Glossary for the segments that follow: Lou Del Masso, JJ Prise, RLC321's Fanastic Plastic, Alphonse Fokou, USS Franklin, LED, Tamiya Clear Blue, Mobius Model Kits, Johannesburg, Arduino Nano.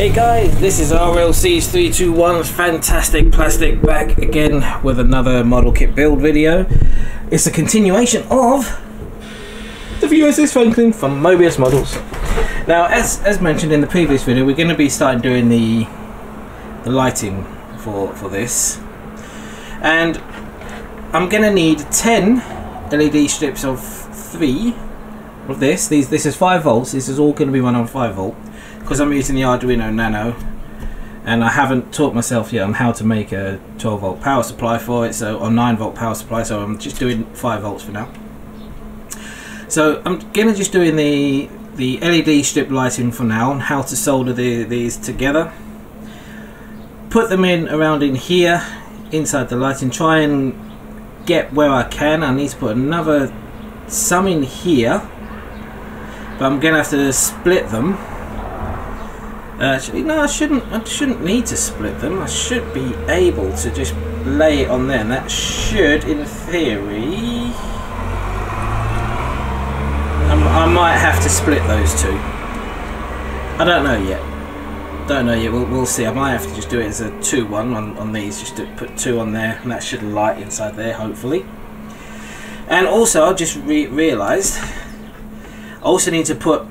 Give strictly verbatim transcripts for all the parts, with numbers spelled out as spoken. Hey guys, this is R L C's three two one's Fantastic Plastic back again with another model kit build video. It's a continuation of the U S S Franklin from Mobius Models. Now, as as mentioned in the previous video, we're going to be starting doing the the lighting for for this, and I'm going to need ten L E D strips of three of this. These this is five volts. This is all going to be run on five volt. Because I'm using the Arduino Nano, and I haven't taught myself yet on how to make a twelve volt power supply for it, so or nine volt power supply, so I'm just doing five volts for now. So I'm gonna just doing the the L E D strip lighting for now, on how to solder the, these together, put them in around in here inside the lighting, try and get where I can. I need to put another some in here, but I'm gonna have to split them. Actually, no, I shouldn't. I shouldn't need to split them. I should be able to just lay it on there, and that should, in theory, I'm, I might have to split those two. I don't know yet. Don't know yet. We'll, we'll see. I might have to just do it as a two-one on, on these. Just to put two on there, and that should light inside there, hopefully. And also, I just re realised I also need to put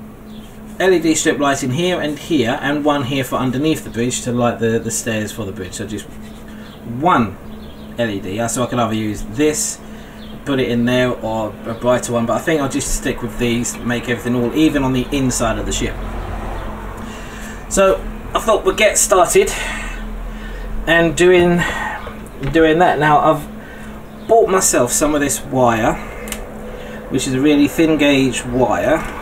L E D strip lighting here and here, and one here for underneath the bridge to light the, the stairs for the bridge. So just one L E D, so I can either use this, put it in there, or a brighter one, but I think I'll just stick with these, make everything all even on the inside of the ship. So I thought we'd get started and doing doing that. Now, I've bought myself some of this wire, which is a really thin gauge wire.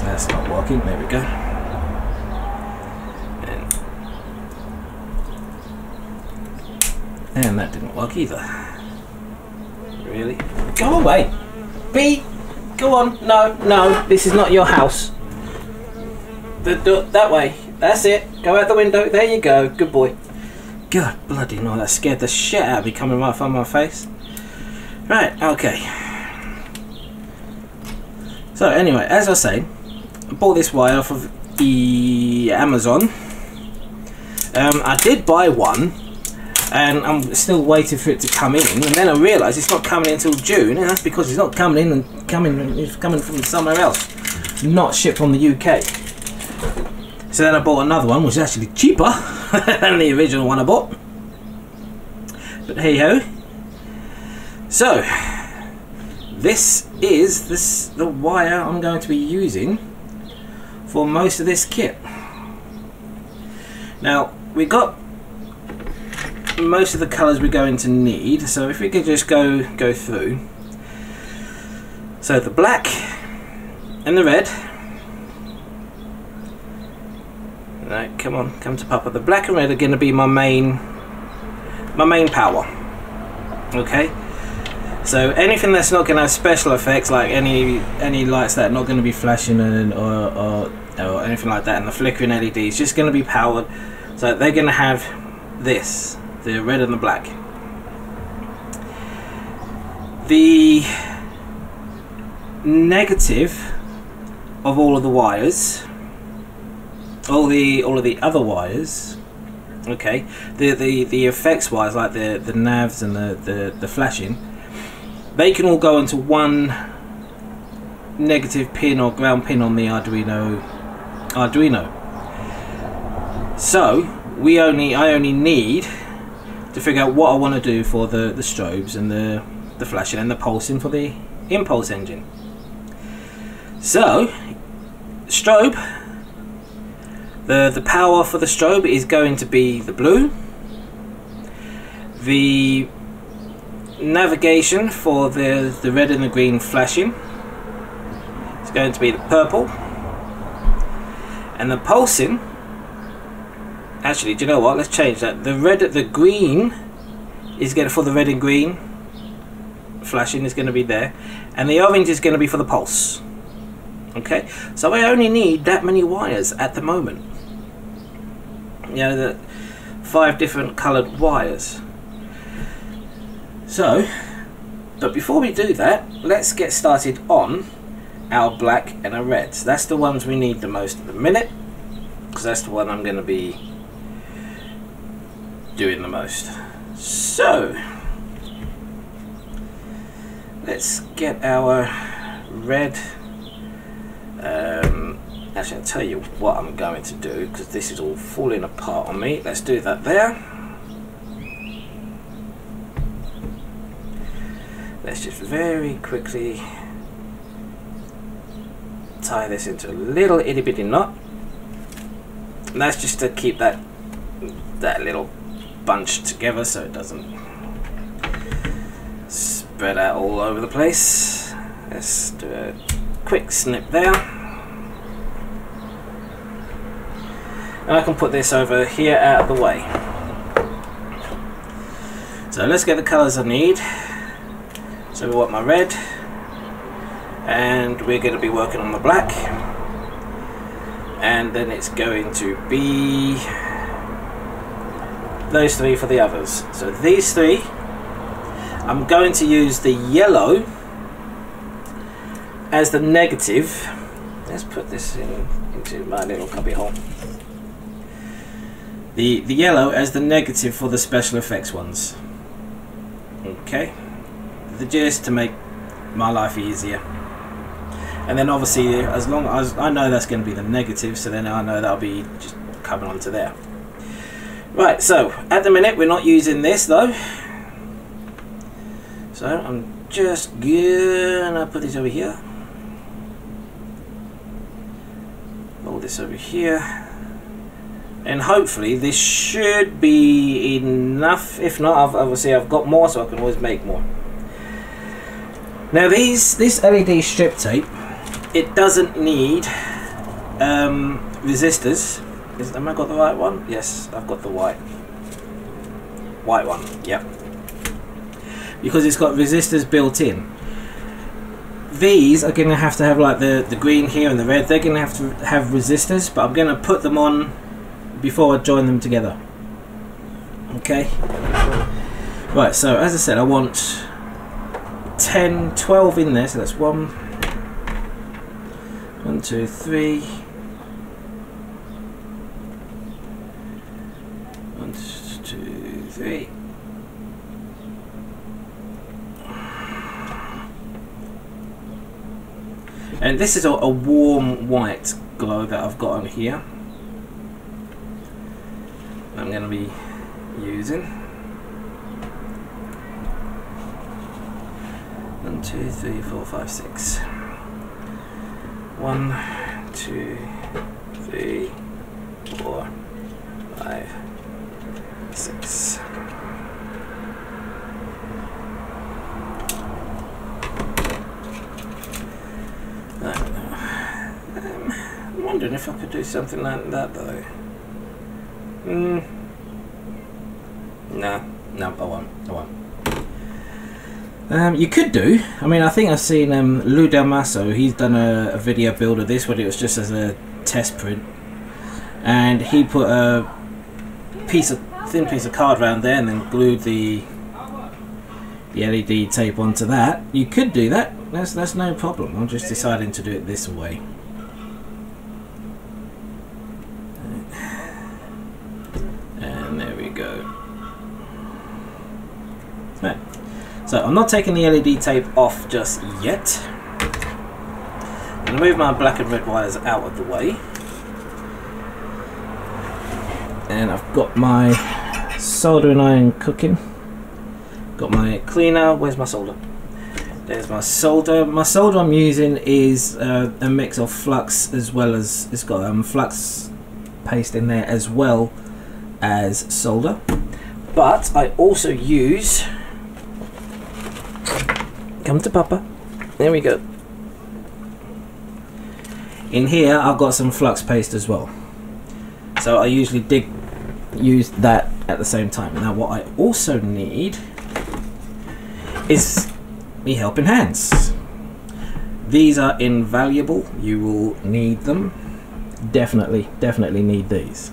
That's not working, there we go. And, and that didn't work either. Really? Go away! B! Go on! No, no, this is not your house. The, the, that way, that's it. Go out the window, there you go, good boy. God bloody no, that scared the shit out of me coming right from my face. Right, okay. So anyway, as I was saying, I bought this wire off of the Amazon. Um, I did buy one, and I'm still waiting for it to come in. And then I realised it's not coming in until June, and that's because it's not coming in and coming. It's coming from somewhere else, not shipped from the U K. So then I bought another one, which is actually cheaper than the original one I bought. But hey ho. So this is this the wire I'm going to be using for most of this kit. Now, we got most of the colours we're going to need, so if we could just go go through. So the black and the red. No, come on, come to Papa. The black and red are going to be my main my main power. Okay. So anything that's not going to have special effects, like any any lights that are not going to be flashing and or, or or anything like that, and the flickering L E Ds, just going to be powered. So they're going to have this, the red and the black. The negative of all of the wires, all the all of the other wires. Okay, the the the effects wires, like the the navs and the the, the flashing. They can all go into one negative pin or ground pin on the Arduino. Arduino. So we only, I only need to figure out what I want to do for the the strobes and the the flashing and the pulsing for the impulse engine. So strobe, the the power for the strobe is going to be the blue. The navigation for the the red and the green flashing is going to be the purple, and the pulsing, actually, do you know what, let's change that. The red, the green is going to, for the red and green flashing is going to be there, and the orange is going to be for the pulse. Okay, so I only need that many wires at the moment, you know, the five different coloured wires. So, but before we do that, let's get started on our black and our red. So that's the ones we need the most at the minute, because that's the one I'm going to be doing the most. So let's get our red. Um, actually, I'll tell you what I'm going to do, because this is all falling apart on me. Let's do that there. Let's just very quickly tie this into a little itty bitty knot. And that's just to keep that that little bunch together so it doesn't spread out all over the place. Let's do a quick snip there. And I can put this over here out of the way. So let's get the colours I need. So we want my red, and we're going to be working on the black, and then it's going to be those three for the others. So these three, I'm going to use the yellow as the negative. Let's put this in into my little cubby hole. The, the yellow as the negative for the special effects ones. Okay. Just to make my life easier, and then obviously as long as I know that's going to be the negative, so then I know that'll be just coming onto there. Right, so at the minute we're not using this though, so I'm just gonna put this over here, all this over here, and hopefully this should be enough. If not, I've, obviously I've got more, so I can always make more. Now these, this L E D strip tape, it doesn't need um, resistors. Is, am I got the right one? Yes, I've got the white. White one, yep. Because it's got resistors built in. These are going to have to have like the, the green here and the red, they're going to have to have resistors, but I'm going to put them on before I join them together. Okay. Right, so as I said, I want ten, twelve in there, so that's one, one, two, three, one, two, three, and this is a, a warm white glow that I've got on here. I'm going to be using. One, two, three, four, five, six. One, two, three, four, five, six. No, no. Um, I'm wondering if I could do something like that though. Mm. No, no, I won't. I won't. Um, you could do. I mean, I think I've seen um, Lou Del Masso. He's done a, a video build of this, but it was just as a test print, and he put a piece of thin piece of card round there, and then glued the the L E D tape onto that. You could do that. That's that's no problem. I'm just deciding to do it this way. And there we go. Right. So I'm not taking the L E D tape off just yet. I'm going to move my black and red wires out of the way. And I've got my soldering iron cooking. Got my cleaner. Where's my solder? There's my solder. My solder I'm using is uh, a mix of flux as well as, it's got um, flux paste in there as well as solder. But I also use, come to Papa, there we go, in here I've got some flux paste as well, so I usually dig use that at the same time. Now what I also need is me helping hands. These are invaluable, you will need them, definitely definitely need these.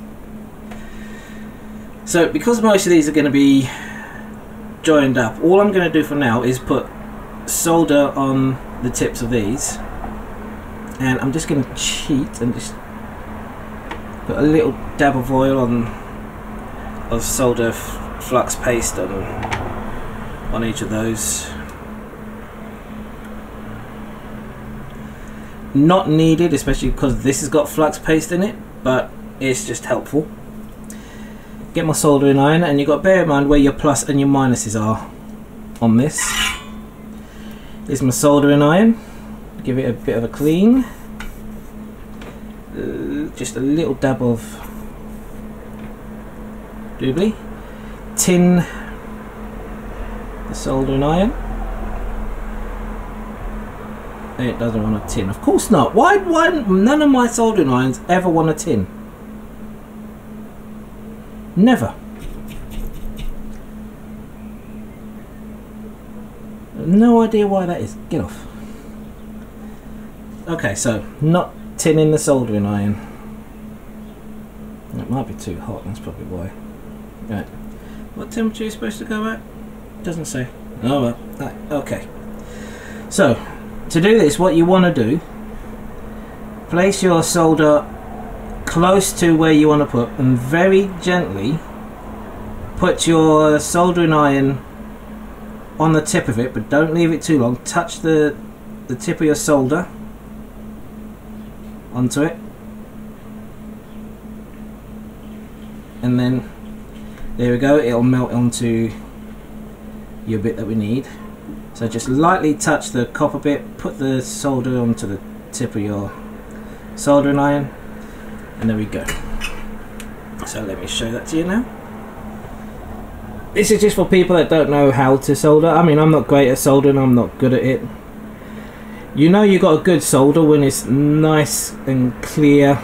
So because most of these are going to be joined up, all I'm going to do for now is put solder on the tips of these, and I'm just going to cheat and just put a little dab of oil on of solder flux paste on on each of those. Not needed, especially because this has got flux paste in it, but it's just helpful. Get my soldering iron, and you've got to bear in mind where your plus and your minuses are on this. Here's my soldering iron. Give it a bit of a clean. Uh, just a little dab of doobly. Tin the soldering iron. It doesn't want a tin. Of course not. Why, why none of my soldering irons ever want a tin? Never. No idea why that is. Get off. Okay, so not tin in the soldering iron. That might be too hot. That's probably why. Right. What temperature are you supposed to go at? Doesn't say. Oh well. Right. Okay. So to do this, what you want to do, place your solder close to where you want to put, and very gently put your soldering iron on the tip of it, but don't leave it too long. Touch the, the tip of your solder onto it, and then there we go, it'll melt onto your bit that we need. So just lightly touch the copper bit, put the solder onto the tip of your soldering iron, and there we go. So let me show that to you now. This is just for people that don't know how to solder. I mean, I'm not great at soldering, I'm not good at it. You know you got a good solder when it's nice and clear.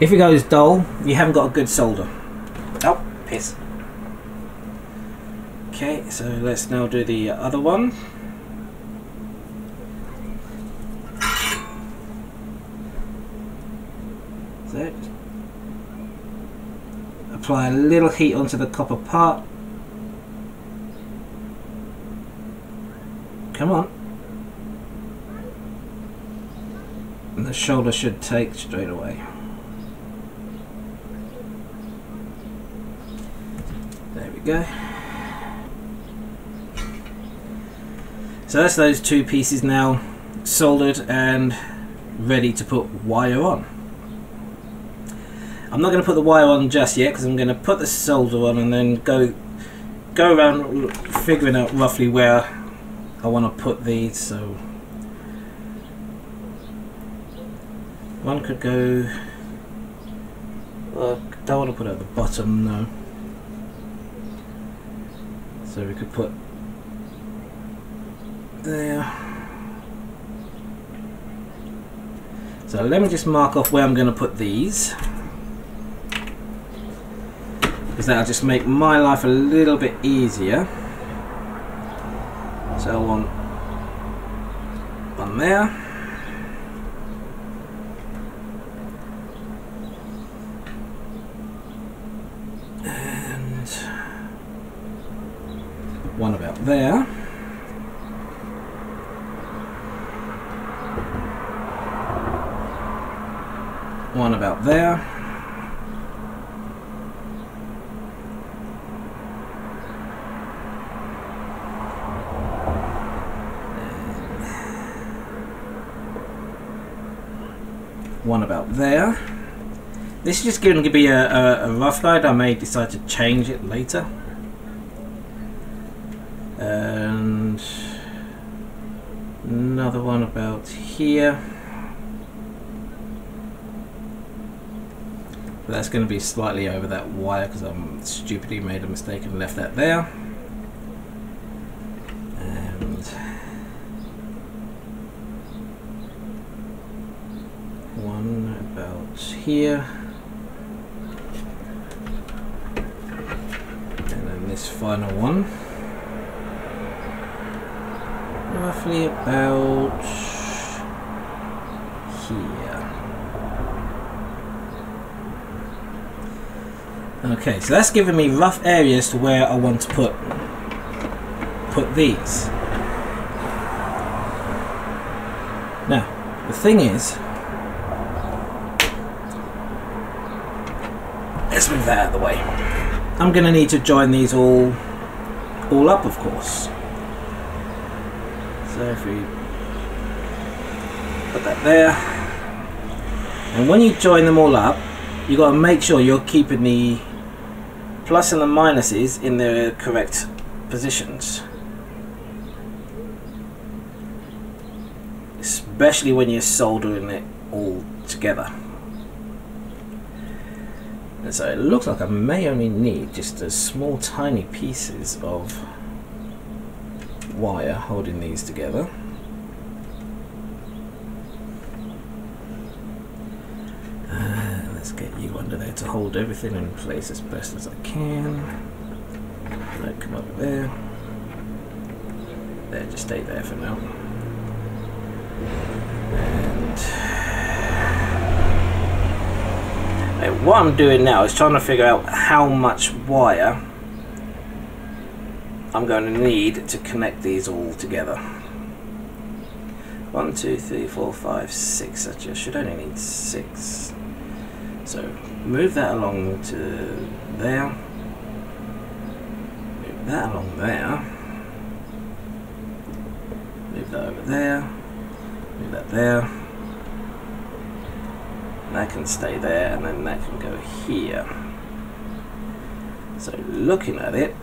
If it goes dull, you haven't got a good solder. Oh, piss. Okay, so let's now do the other one. So, apply a little heat onto the copper part. Come on. And the shoulder should take straight away. There we go. So that's those two pieces now soldered and ready to put wire on. I'm not going to put the wire on just yet because I'm going to put the solder on and then go go around figuring out roughly where I want to put these. So one could go, well, I don't want to put it at the bottom, no. So we could put there. So let me just mark off where I'm going to put these, because that'll just make my life a little bit easier. So I want one there, and one about there. One about there. One about there. This is just going to be a, a, a rough guide. I may decide to change it later. And another one about here. That's going to be slightly over that wire because I'm stupidly made a mistake and left that there. And one about here. And then this final one. Roughly about here. Okay, so that's giving me rough areas to where I want to put put these. Now, the thing is, let's move that out of the way. I'm going to need to join these all, all up, of course. So if we put that there, and when you join them all up, you got to make sure you're keeping the plus and the minuses in the correct positions. Especially when you're soldering it all together. And so it looks like I may only need just a small tiny pieces of wire holding these together. Uh, let's get you under there to hold everything in place as best as I can. Don't come over there. There, just stay there for now. And what I'm doing now is trying to figure out how much wire I'm going to need to connect these all together. One, two, three, four, five, six. Actually, I should only need six. So move that along to there. Move that along there. Move that over there. Move that there. And that can stay there, and then that can go here. So looking at it,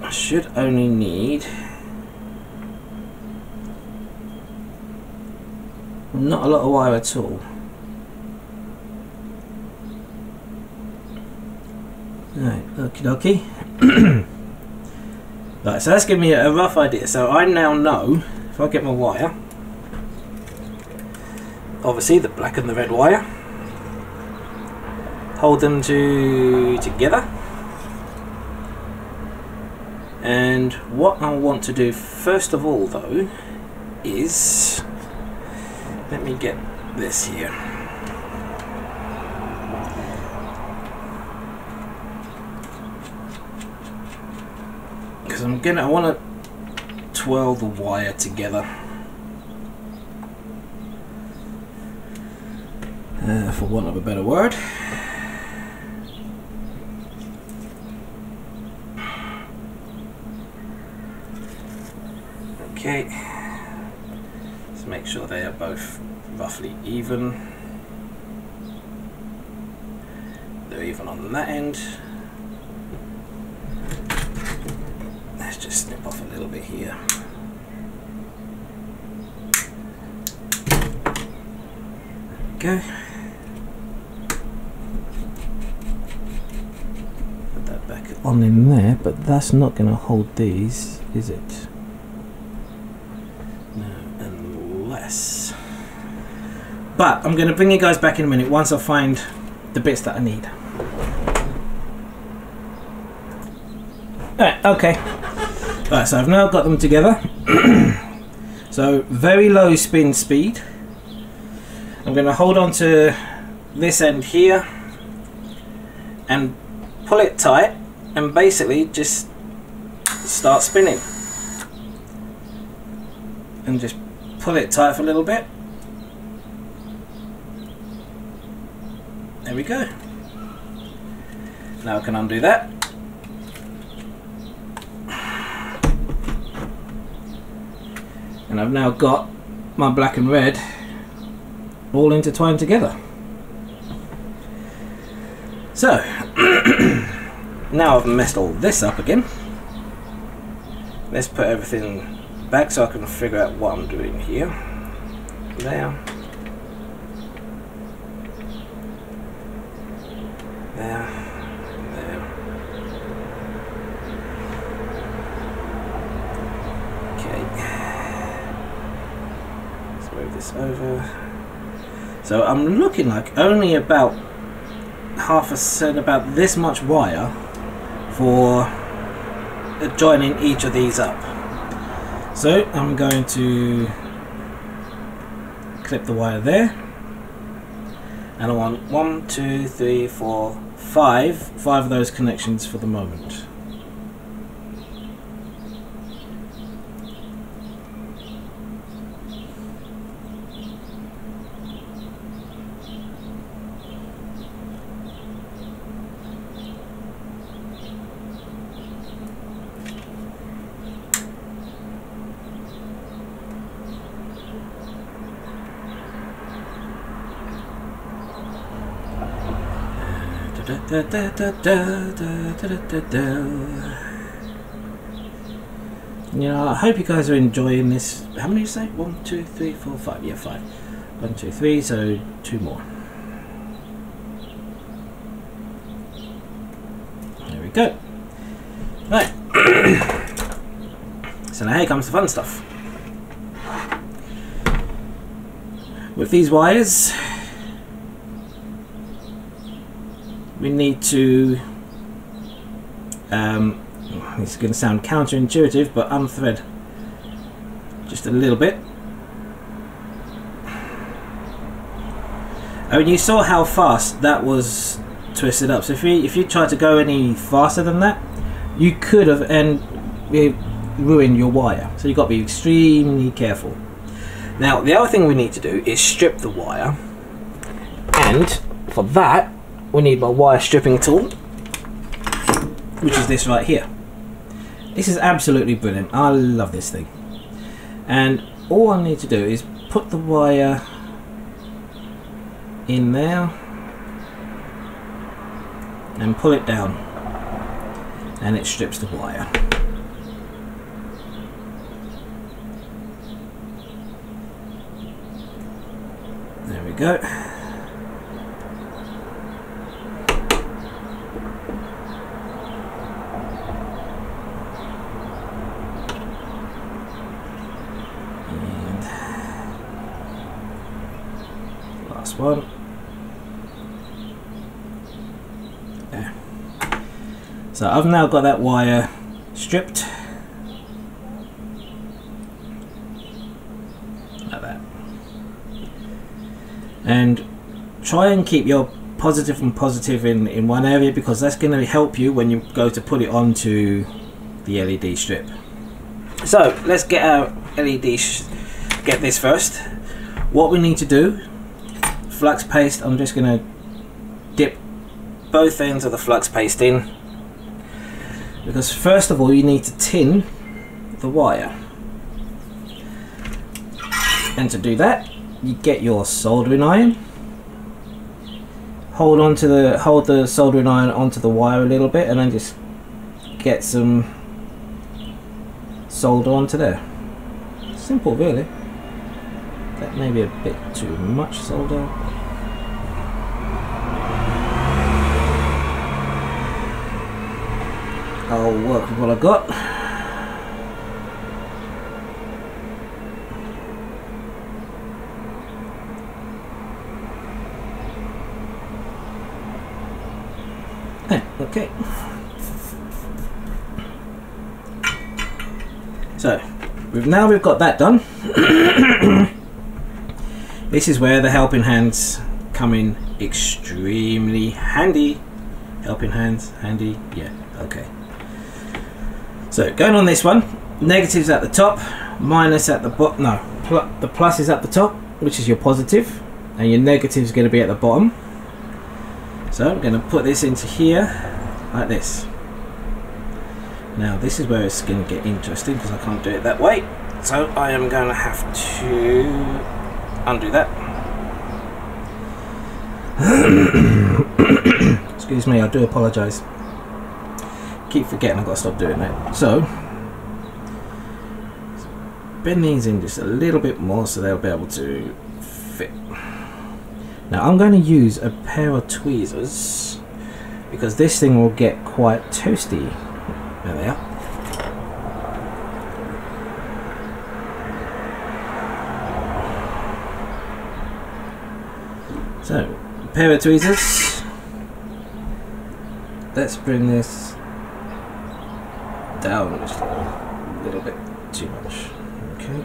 I should only need not a lot of wire at all. Right, okie dokie. Right, so that's giving me a rough idea. So I now know, if I get my wire, obviously the black and the red wire, hold them two together. And what I want to do first of all though is, let me get this here. I'm gonna I want to twirl the wire together uh, for want of a better word, okay, so make sure they are both roughly even, they're even on that end. Just snip off a little bit here. There we go. Put that back on in there, but that's not going to hold these, is it? No, unless. But I'm going to bring you guys back in a minute once I find the bits that I need. Alright, okay. Right, so I've now got them together. So very low spin speed. I'm going to hold on to this end here and pull it tight and basically just start spinning. And just pull it tight for a little bit. There we go. Now I can undo that. And I've now got my black and red all intertwined together. So, now I've messed all this up again. Let's put everything back so I can figure out what I'm doing here. There. There. Over. So I'm looking like only about half a cent, about this much wire for joining each of these up. So I'm going to clip the wire there, and I want one, two, three, four, five, five of those connections for the moment. Da, da, da, da, da, da, da, da. You know, I hope you guys are enjoying this. How many did you say? One, two, three, four, five. Yeah, five. One, two, three, so two more. There we go. Right. So now here comes the fun stuff. With these wires, we need to, um, it's going to sound counterintuitive, but unthread just a little bit. I mean, you saw how fast that was twisted up, so if you, if you tried to go any faster than that, you could have and ruined your wire, so you've got to be extremely careful. Now, the other thing we need to do is strip the wire, and for that, we need my wire stripping tool, which is this right here. This is absolutely brilliant. I love this thing. And all I need to do is put the wire in there and pull it down, and it strips the wire. There we go. One. There. So I've now got that wire stripped like that, and try and keep your positive and positive in, in one area, because that's going to help you when you go to put it onto the L E D strip. So let's get our L E D sh get this first. What we need to do, flux paste, I'm just going to dip both ends of the flux paste in, because first of all you need to tin the wire, and to do that you get your soldering iron, hold on to the hold the soldering iron onto the wire a little bit, and then just get some solder onto there. Simple, really. That may be a bit too much solder. I'll work with what I've got. Hey, okay. So, we've now we've got that done. This is where the helping hands come in extremely handy. Helping hands, handy, yeah, okay. So going on this one, negatives at the top, minus at the bottom, no, pl the plus is at the top, which is your positive, and your negative is going to be at the bottom. So I'm going to put this into here, like this. Now this is where it's going to get interesting, because I can't do it that way. So I am going to have to undo that. Excuse me, I do apologise. Keep forgetting I've got to stop doing that. So, bend these in just a little bit more so they'll be able to fit. Now I'm going to use a pair of tweezers, because this thing will get quite toasty. There they are. So, a pair of tweezers, let's bring this down just a little bit too much, okay,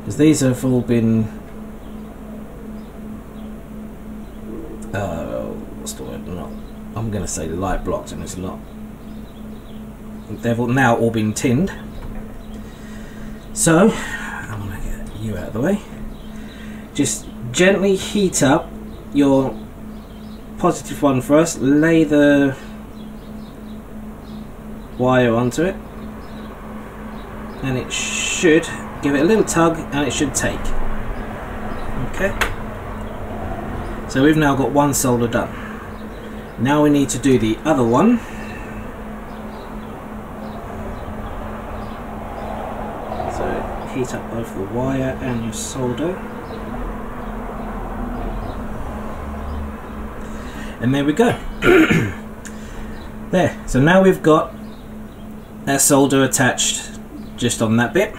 because these have all been, uh, what's the word, not, I'm going to say light blocked, and it's not, they've all now all been tinned, so I'm going to get you out of the way. Just gently heat up your positive one first, lay the wire onto it, and it should, give it a little tug and it should take. Okay, so So we've now got one solder done. Now we need to do the other one. So heat up both the wire and your solder. And there we go. There. So now we've got that solder attached just on that bit.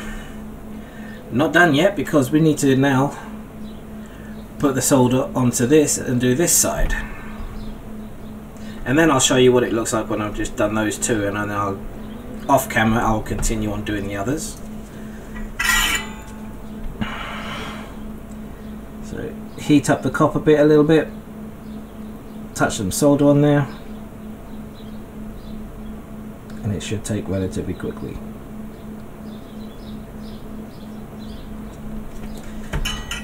Not done yet, because we need to now put the solder onto this and do this side. And then I'll show you what it looks like when I've just done those two, and then I'll, off camera, I'll continue on doing the others. So heat up the copper bit a little bit, touch some solder on there, and it should take relatively quickly.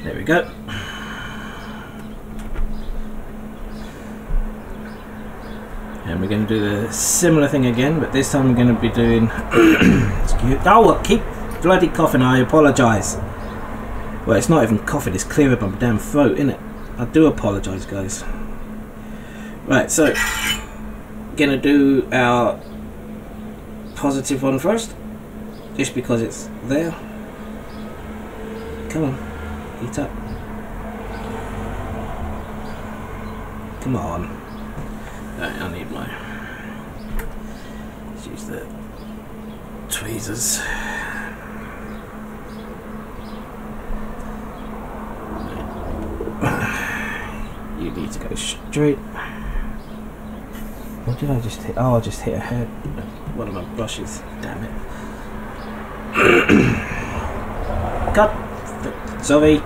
There we go. And we're going to do the similar thing again, but this time we're going to be doing... oh, I keep bloody coughing, I apologise. Well, it's not even coughing, it's clear up my damn throat, isn't it? I do apologise, guys. Right, so, going to do our positive one first, just because it's there. Come on, heat up. Come on. I need my, let's use the tweezers. You need to go straight. What did I just hit? Oh, I just hit a head. One of my brushes, damn it. God, sorry.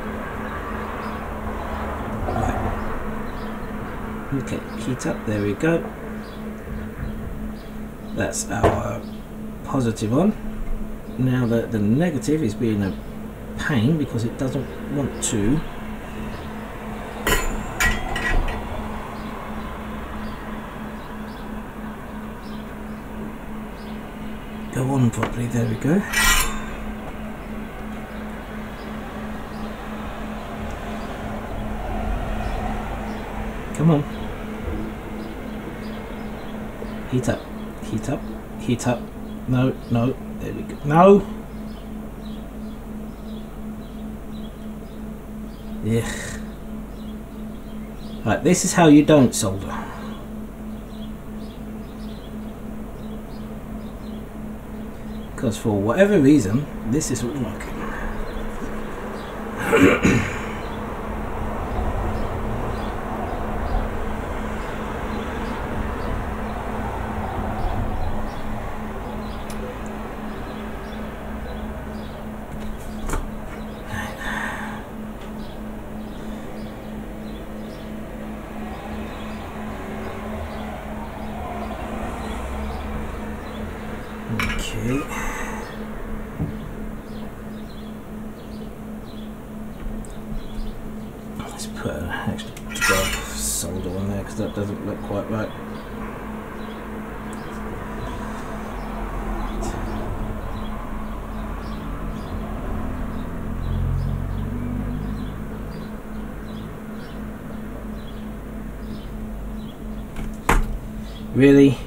Okay, heat up, there we go. That's our positive on. Now the, the negative is being a pain because it doesn't want to. Go on properly, there we go. Come on. Heat up, heat up, heat up. No, no, there we go. No! Yeah. Right, this is how you don't solder. Because for whatever reason, this isn't working. Let's put an extra drop of solder on there because that doesn't look quite right. Really?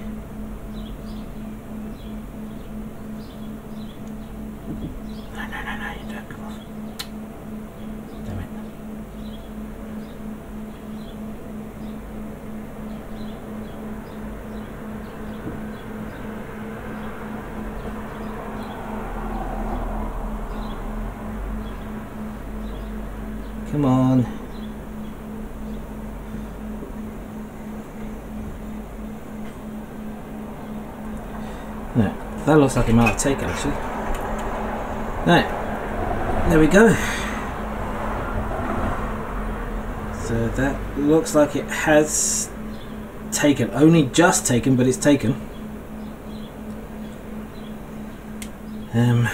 Come on. No, that looks like it might have taken actually. No, there we go. So that looks like it has taken, only just taken, but it's taken. Um,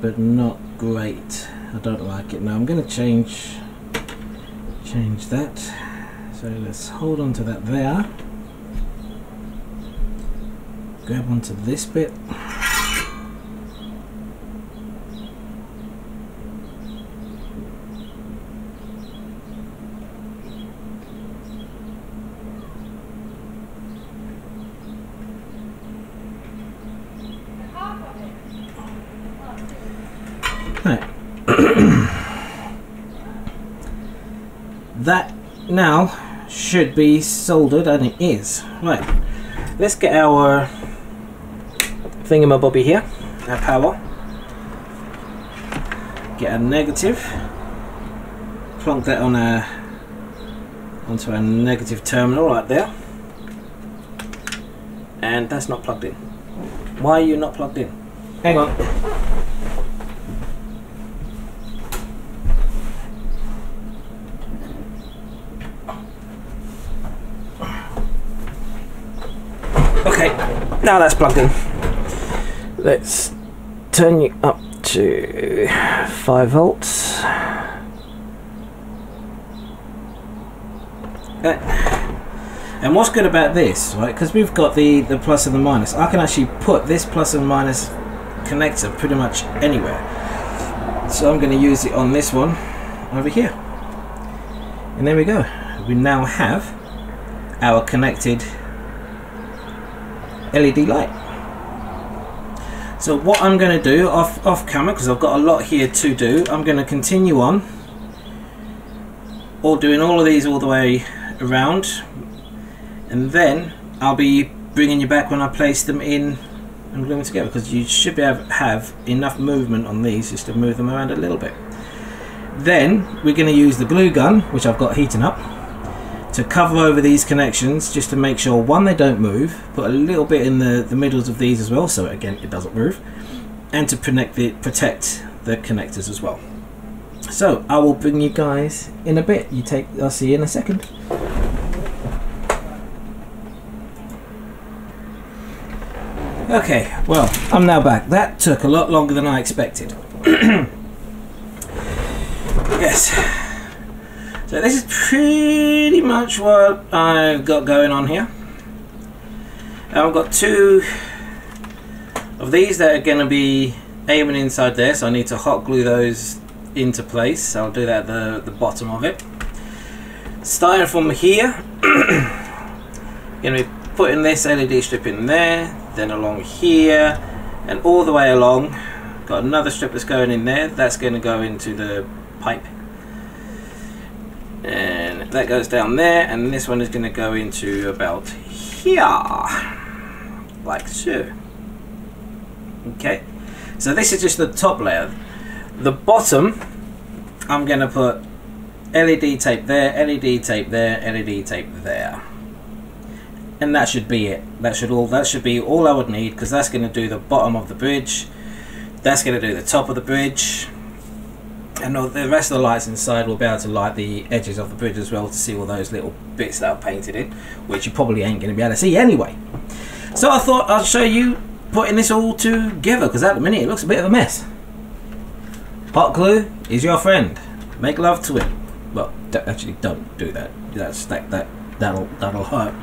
but not great. I don't like it. Now I'm going to change change that. So let's hold on to that there. Grab onto this bit. Right. That now should be soldered, and it is. Right. Let's get our thingamabobby here, our power. Get a negative. Plonk that on a onto a negative terminal right there. And that's not plugged in. Why are you not plugged in? Hang on. Okay, now that's plugged in. Let's turn you up to five volts. Okay. And what's good about this, right, because we've got the, the plus and the minus, I can actually put this plus and minus connector pretty much anywhere. So I'm going to use it on this one over here. And there we go. We now have our connected L E D light. So what I'm going to do off, off camera, because I've got a lot here to do, I'm going to continue on all doing all of these all the way around, and then I'll be bringing you back when I place them in and glue them together, because you should be have, have enough movement on these just to move them around a little bit. Then we're going to use the glue gun, which I've got heating up, to cover over these connections, just to make sure, one, they don't move. Put a little bit in the, the middles of these as well, so again it doesn't move, and to protect the, protect the connectors as well. So I will bring you guys in a bit. You take, I'll see you in a second. Okay, well, I'm now back. That took a lot longer than I expected. Yes. So this is pretty much what I've got going on here. I've got two of these that are going to be aiming inside there, so I need to hot glue those into place. I'll do that at the, the bottom of it. Starting from here, I'm going to be putting this L E D strip in there, then along here, and all the way along. Got another strip that's going in there, that's going to go into the pipe. And that goes down there, and this one is going to go into about here, like so. Okay, so this is just the top layer. The bottom, I'm going to put L E D tape there, L E D tape there, L E D tape there, and that should be it. That should all. That should be all I would need, because that's going to do the bottom of the bridge. That's going to do the top of the bridge, and all the rest of the lights inside will be able to light the edges of the bridge as well, to see all those little bits that are painted in, which you probably ain't going to be able to see anyway. So I thought I'd show you putting this all together, because at the minute it looks a bit of a mess. Hot glue is your friend. Make love to it. Well, don't, actually, don't do that. That's that that that'll that'll hurt.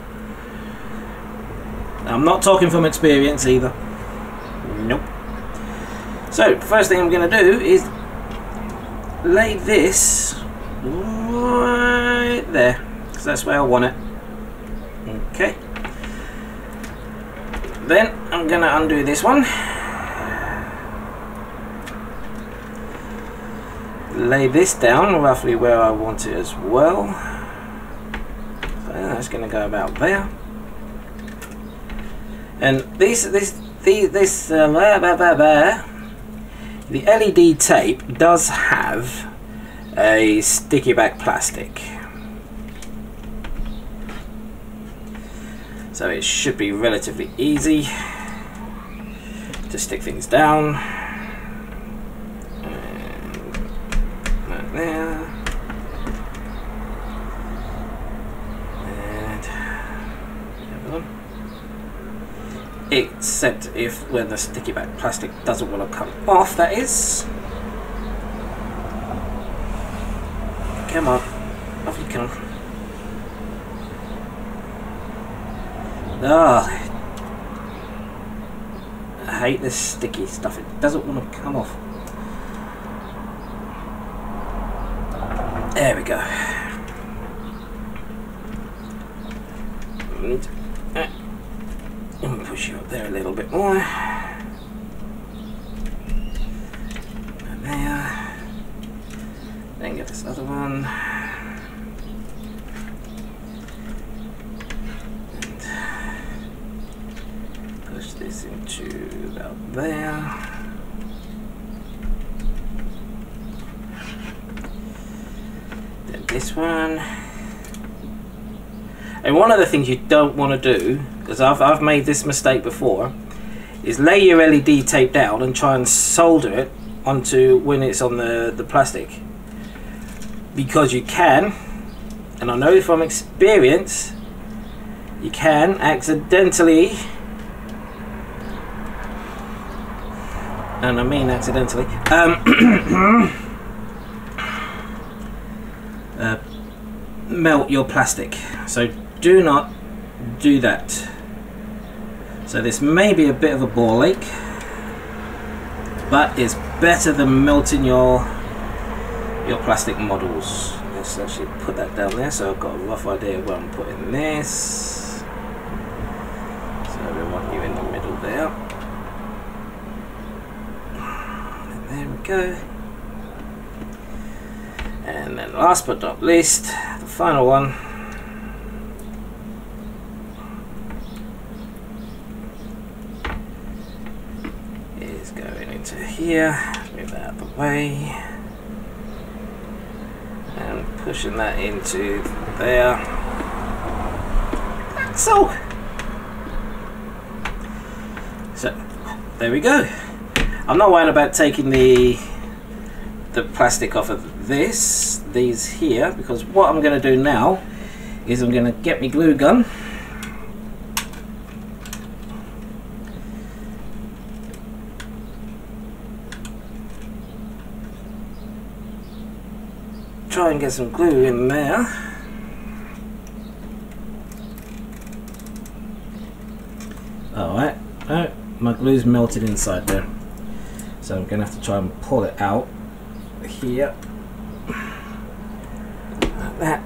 I'm not talking from experience either. Nope. So first thing I'm going to do is lay this right there, because that's where I want it. Okay. Then I'm going to undo this one. Lay this down roughly where I want it as well. So that's going to go about there. And these, this, these, this, uh, blah, blah, blah, blah. The L E D tape does have a sticky back plastic, so it should be relatively easy to stick things down. There and except if when the sticky back plastic doesn't want to come off, that is. Come on, off you come. Oh, I hate this sticky stuff. It doesn't want to come off. There we go. And, uh, let me push you up there a little bit more. And there. one. And push this into about there. Then this one. And one of the things you don't want to do, because I've, I've made this mistake before, is lay your L E D tape down and try and solder it onto when it's on the, the plastic. Because you can, and I know from experience, you can accidentally, and I mean accidentally, um, uh, melt your plastic. So do not do that. So this may be a bit of a bore ache, but it's better than melting your your plastic models. Let's actually put that down there, so I've got a rough idea of where I'm putting this. So we want you in the middle there. And there we go. And then last but not least, the final one. Here, move that out of the way, and pushing that into there. That's all. So there we go. I'm not worried about taking the the plastic off of this, these here, because what I'm going to do now is I'm going to get my glue gun. Try and get some glue in there. Alright, oh, my glue's melted inside there. So I'm going to have to try and pull it out here. Like that.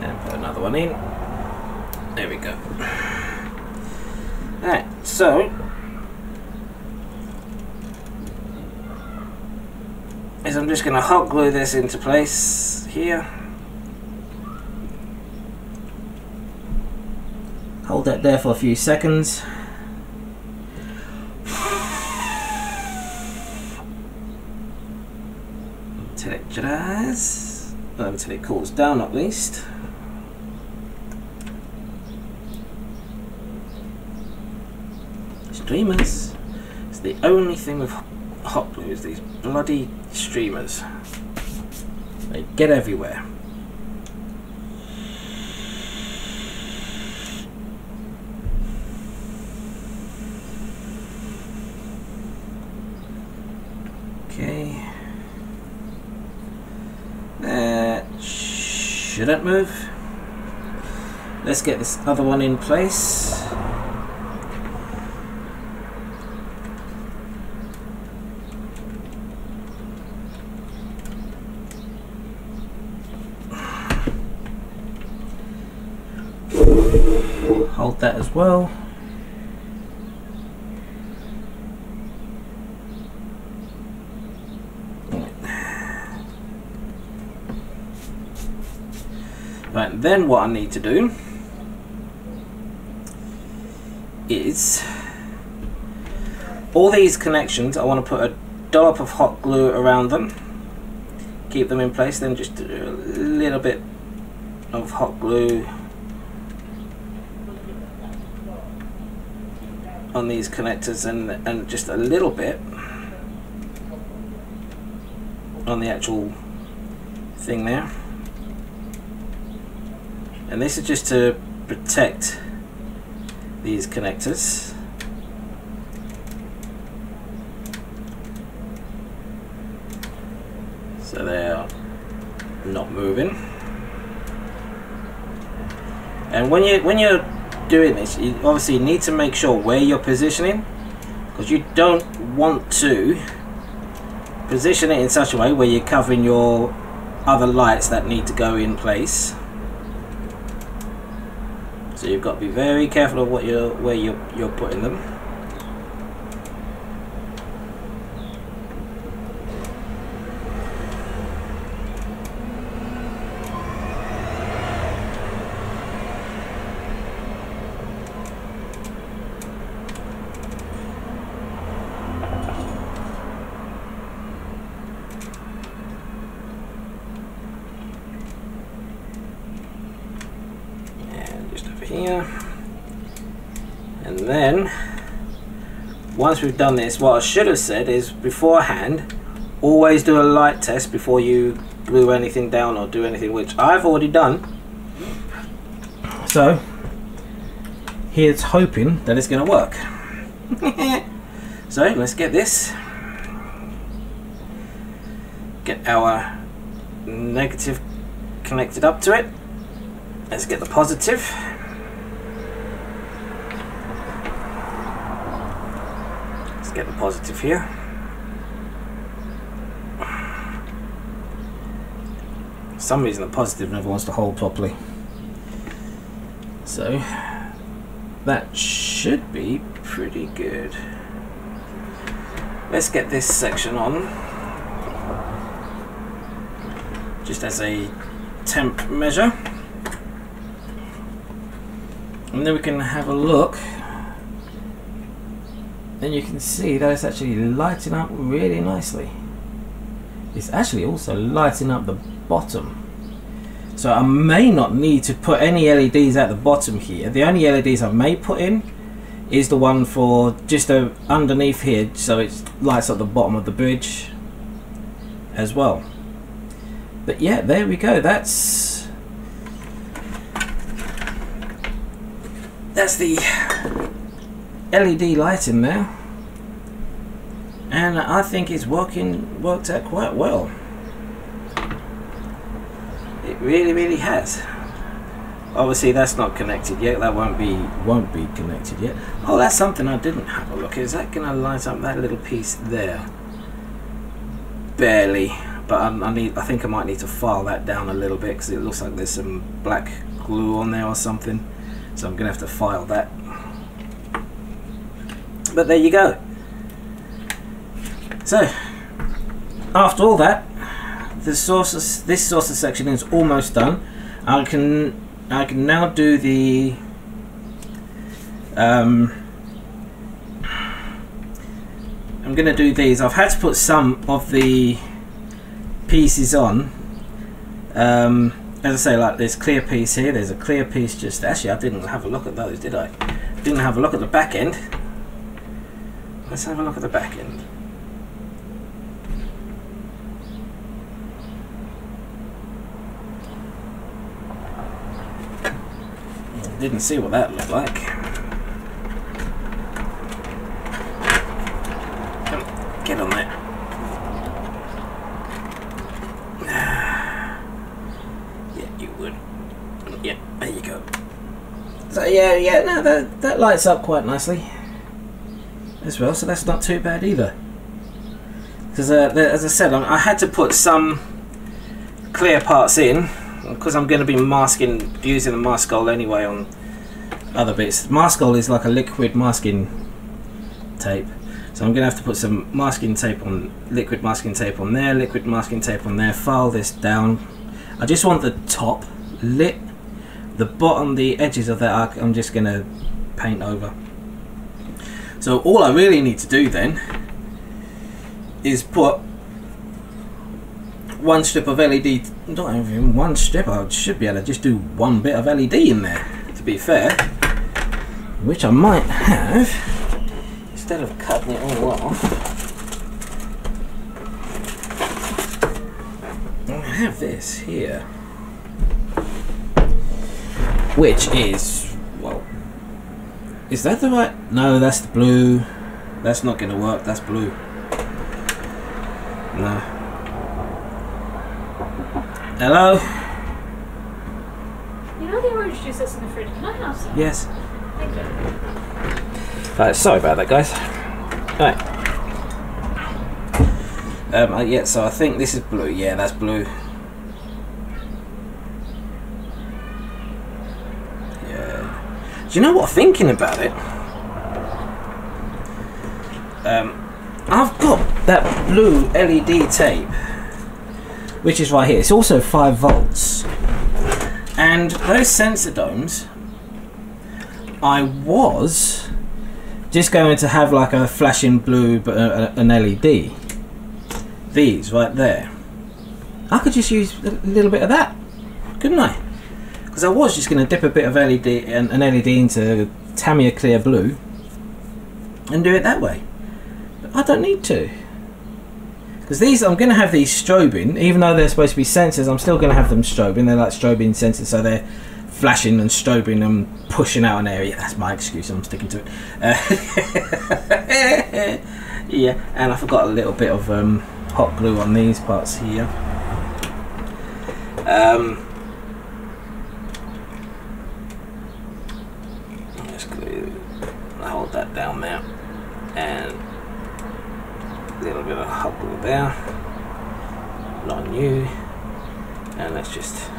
And put another one in. There we go. Alright, so is I'm just going to hot glue this into place here. Hold that there for a few seconds. Until it dries. Well, until it cools down at least. Streamers. It's the only thing with hot glue is these bloody streamers. They get everywhere. Okay. That shouldn't move. Let's get this other one in place. Hold that as well. Right, then what I need to do is all these connections, I want to put a dollop of hot glue around them, keep them in place, then just do a little bit of hot glue on these connectors, and and just a little bit on the actual thing there. And this is just to protect these connectors. So they are not moving. And when you when you're doing this, you obviously need to make sure where you're positioning, because you don't want to position it in such a way where you're covering your other lights that need to go in place. So you've got to be very careful of what you're where you're you're putting them. And then once we've done this, what I should have said is beforehand, always do a light test before you glue anything down or do anything, which I've already done. So here's hoping that it's going to work. So let's get this, get our negative connected up to it. Let's get the positive. Let's get the positive here. For some reason the positive never wants to hold properly. So that should be pretty good. Let's get this section on, just as a temp measure. And then we can have a look. Then you can see that it's actually lighting up really nicely. It's actually also lighting up the bottom. So I may not need to put any L E Ds at the bottom here. The only L E Ds I may put in is the one for just a, underneath here, so it lights up the bottom of the bridge as well. But yeah, there we go. That's that's the L E D lighting there, and I think it's working worked out quite well. It really, really has. Obviously, that's not connected yet. That won't be won't be connected yet. Oh, that's something I didn't have a look at. Is that going to light up that little piece there? Barely. But I, I need. I think I might need to file that down a little bit because it looks like there's some black glue on there or something. So I'm going to have to file that. But there you go. So after all that, the saucer, this saucer section is almost done. I can I can now do the um, I'm going to do these. I've had to put some of the pieces on, um, as I say, like there's clear piece here, there's a clear piece just, actually I didn't have a look at those, did I? Didn't have a look at the back end. Let's have a look at the back end. Didn't see what that looked like. Get on there. Yeah, you would. Yeah, there you go. So yeah, yeah, no, that that lights up quite nicely as well. So that's not too bad either. Because uh, as I said, I had to put some clear parts in, because I'm going to be masking, using the mask gold anyway on other bits. Mask gold is like a liquid masking tape, so I'm going to have to put some masking tape on, liquid masking tape on there, liquid masking tape on there, file this down. I just want the top lit, the bottom, the edges of that I'm just going to paint over. So all I really need to do then is put one strip of L E D, not even one strip, I should be able to just do one bit of L E D in there, to be fair, which I might have, instead of cutting it all off, I have this here, which is, well, is that the right, no, that's the blue, that's not going to work, that's blue, no. Hello? You know the orange juice that's in the fridge, can I have some? Yes. Thank you. Right, sorry about that guys. Right. Um, yeah, so I think this is blue. Yeah, that's blue. Yeah. Do you know what I'm thinking about it? Um, I've got that blue L E D tape, which is right here. It's also five volts. And those sensor domes, I was just going to have like a flashing blue, but uh, an L E D. These right there. I could just use a little bit of that, couldn't I? Because I was just going to dip a bit of L E D and an L E D into Tamiya Clear Blue and do it that way. But I don't need to. Because these, I'm going to have these strobing, even though they're supposed to be sensors, I'm still going to have them strobing. They're like strobing sensors, so they're flashing and strobing and pushing out an area. That's my excuse, I'm sticking to it. Uh, yeah, and I forgot a little bit of um, hot glue on these parts here. Um, just glue, hold that down there, and a little bit of hot glue there, not new, and let's just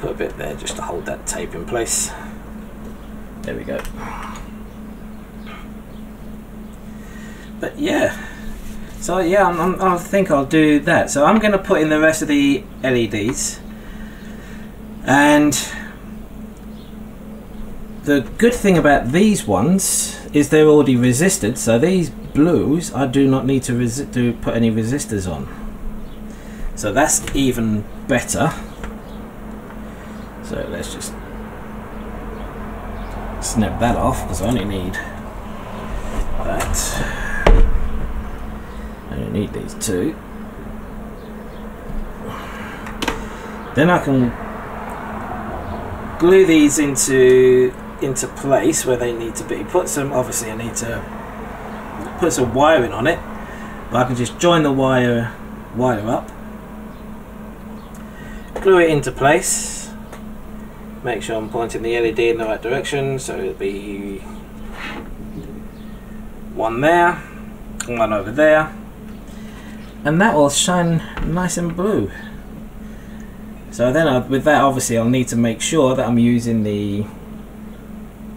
put a bit there just to hold that tape in place. There we go. But yeah, so yeah, I'm, I'm, I think I'll do that. So I'm going to put in the rest of the L E Ds, and the good thing about these ones is they're already resisted, so these blues I do not need to, resi to put any resistors on, so that's even better. So let's just snap that off, because I only need that. I only need these two. Then I can glue these into into place where they need to be put. Some, obviously I need to put some wiring on it, but I can just join the wire wire up, glue it into place, make sure I'm pointing the L E D in the right direction, so it'll be one there, one over there, and that will shine nice and blue. So then I'll, with that, obviously I'll need to make sure that I'm using the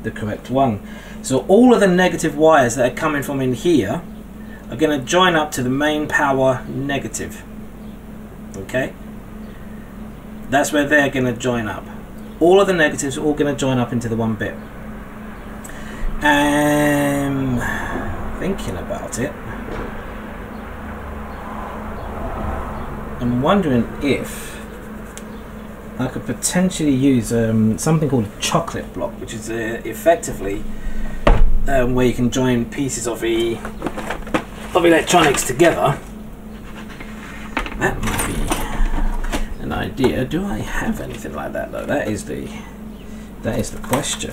the correct one. So all of the negative wires that are coming from in here are going to join up to the main power negative. Okay? That's where they're going to join up. All of the negatives are all going to join up into the one bit. Um, thinking about it, I'm wondering if I could potentially use um, something called a chocolate block, which is uh, effectively Um, where you can join pieces of the of electronics together. That might be an idea. Do I have anything like that though? That is the that is the question.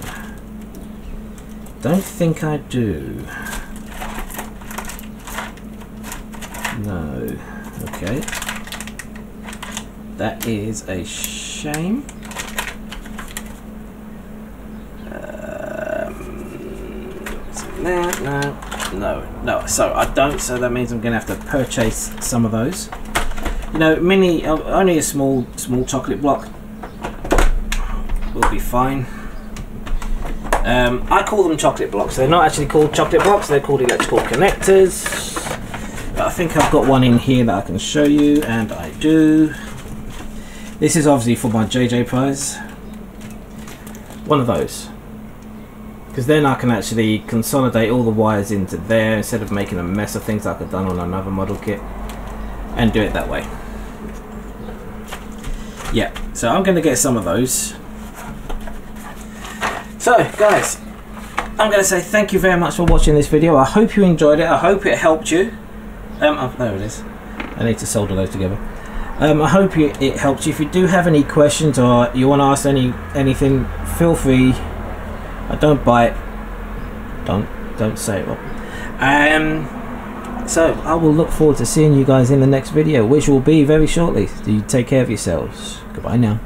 Don't think I do. No. Okay. That is a shame. No, no, no, no, so I don't, so that means I'm going to have to purchase some of those. You know, mini, only a small, small chocolate block will be fine. Um, I call them chocolate blocks. They're not actually called chocolate blocks, they're called electrical connectors. But I think I've got one in here that I can show you, and I do. This is obviously for my J J Prise. One of those. Because then I can actually consolidate all the wires into there instead of making a mess of things like I've done on another model kit, and do it that way. Yeah, so I'm going to get some of those. So guys, I'm going to say thank you very much for watching this video. I hope you enjoyed it. I hope it helped you. Um, oh, there it is. I need to solder those together. Um, I hope it, it helped you. If you do have any questions or you want to ask any anything, feel free. I don't buy it. Don't don't say it. Well. Um. So I will look forward to seeing you guys in the next video, which will be very shortly. Do you take care of yourselves? Goodbye now.